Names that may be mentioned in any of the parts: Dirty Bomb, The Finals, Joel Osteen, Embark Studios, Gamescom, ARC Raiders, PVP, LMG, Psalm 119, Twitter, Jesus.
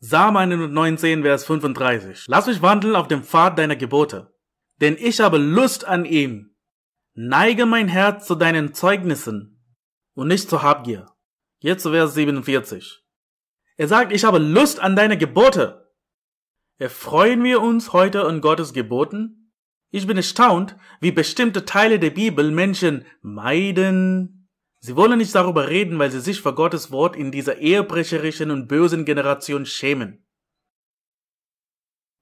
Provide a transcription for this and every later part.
Psalm 119, Vers 35. Lass mich wandeln auf dem Pfad deiner Gebote, denn ich habe Lust an ihm. Neige mein Herz zu deinen Zeugnissen und nicht zur Habgier. Jetzt zu Vers 47. Er sagt, ich habe Lust an deine Gebote. Erfreuen wir uns heute an Gottes Geboten? Ich bin erstaunt, wie bestimmte Teile der Bibel Menschen meiden. Sie wollen nicht darüber reden, weil sie sich vor Gottes Wort in dieser ehebrecherischen und bösen Generation schämen.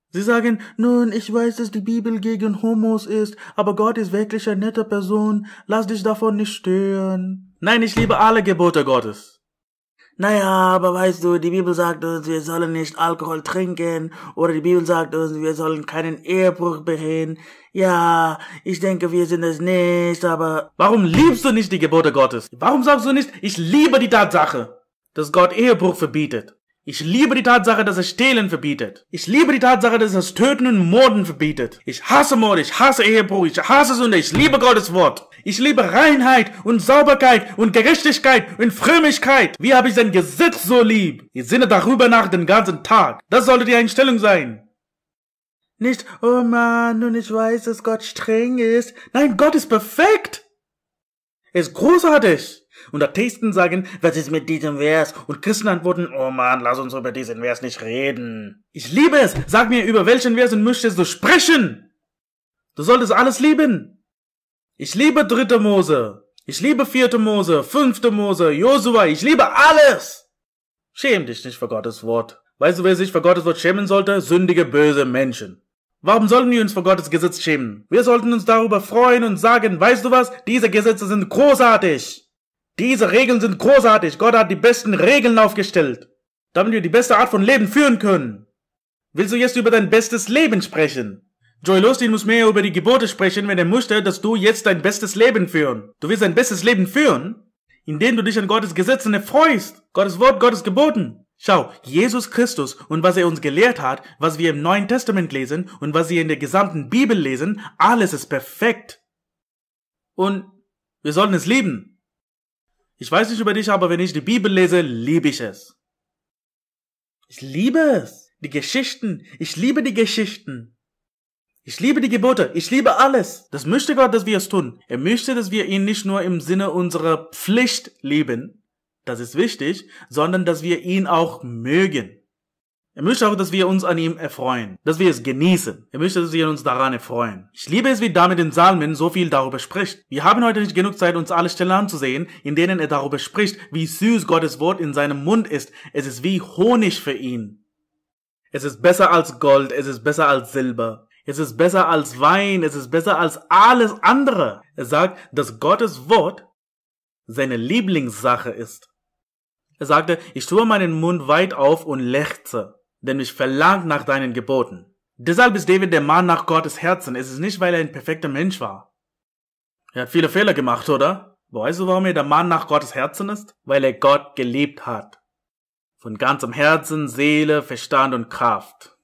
Sie sagen, nun, ich weiß, dass die Bibel gegen Homos ist, aber Gott ist wirklich eine nette Person, lass dich davon nicht stören. Nein, ich liebe alle Gebote Gottes. Naja, aber weißt du, die Bibel sagt uns, wir sollen nicht Alkohol trinken, oder die Bibel sagt uns, wir sollen keinen Ehebruch begehen. Ja, ich denke, wir sind es nicht, aber... Warum liebst du nicht die Gebote Gottes? Warum sagst du nicht, ich liebe die Tatsache, dass Gott Ehebruch verbietet? Ich liebe die Tatsache, dass er Stehlen verbietet. Ich liebe die Tatsache, dass er das Töten und Morden verbietet. Ich hasse Mord, ich hasse Ehebruch, ich hasse Sünde, ich liebe Gottes Wort. Ich liebe Reinheit und Sauberkeit und Gerechtigkeit und Frömmigkeit. Wie habe ich sein Gesetz so lieb? Ich sinne darüber nach den ganzen Tag. Das sollte die Einstellung sein. Nicht, oh Mann, nun ich weiß, dass Gott streng ist. Nein, Gott ist perfekt. Er ist großartig. Und Atheisten sagen, was ist mit diesem Vers? Und Christen antworten, oh Mann, lass uns über diesen Vers nicht reden. Ich liebe es. Sag mir, über welchen Vers möchtest du sprechen? Du solltest alles lieben. Ich liebe 3. Mose. Ich liebe 4. Mose, 5. Mose, Josua. Ich liebe alles. Schäm dich nicht für Gottes Wort. Weißt du, wer sich für Gottes Wort schämen sollte? Sündige, böse Menschen. Warum sollten wir uns vor Gottes Gesetz schämen? Wir sollten uns darüber freuen und sagen, weißt du was? Diese Gesetze sind großartig. Diese Regeln sind großartig. Gott hat die besten Regeln aufgestellt, damit wir die beste Art von Leben führen können. Willst du jetzt über dein bestes Leben sprechen? Joel Osteen muss mehr über die Gebote sprechen, wenn er möchte, dass du jetzt dein bestes Leben führen. Du willst dein bestes Leben führen, indem du dich an Gottes Gesetzen erfreust. Gottes Wort, Gottes Geboten. Schau, Jesus Christus und was er uns gelehrt hat, was wir im Neuen Testament lesen und was wir in der gesamten Bibel lesen, alles ist perfekt. Und wir sollten es lieben. Ich weiß nicht über dich, aber wenn ich die Bibel lese, liebe ich es. Ich liebe es. Die Geschichten. Ich liebe die Geschichten. Ich liebe die Gebote. Ich liebe alles. Das möchte Gott, dass wir es tun. Er möchte, dass wir ihn nicht nur im Sinne unserer Pflicht lieben. Das ist wichtig, sondern dass wir ihn auch mögen. Er möchte auch, dass wir uns an ihm erfreuen. Dass wir es genießen. Er möchte, dass wir uns daran erfreuen. Ich liebe es, wie David in Psalmen so viel darüber spricht. Wir haben heute nicht genug Zeit, uns alle Stellen anzusehen, in denen er darüber spricht, wie süß Gottes Wort in seinem Mund ist. Es ist wie Honig für ihn. Es ist besser als Gold. Es ist besser als Silber. Es ist besser als Wein. Es ist besser als alles andere. Er sagt, dass Gottes Wort seine Lieblingssache ist. Er sagte, ich tue meinen Mund weit auf und lechze, denn mich verlangt nach deinen Geboten. Deshalb ist David der Mann nach Gottes Herzen. Es ist nicht, weil er ein perfekter Mensch war. Er hat viele Fehler gemacht, oder? Weißt du, warum er der Mann nach Gottes Herzen ist? Weil er Gott geliebt hat. Von ganzem Herzen, Seele, Verstand und Kraft.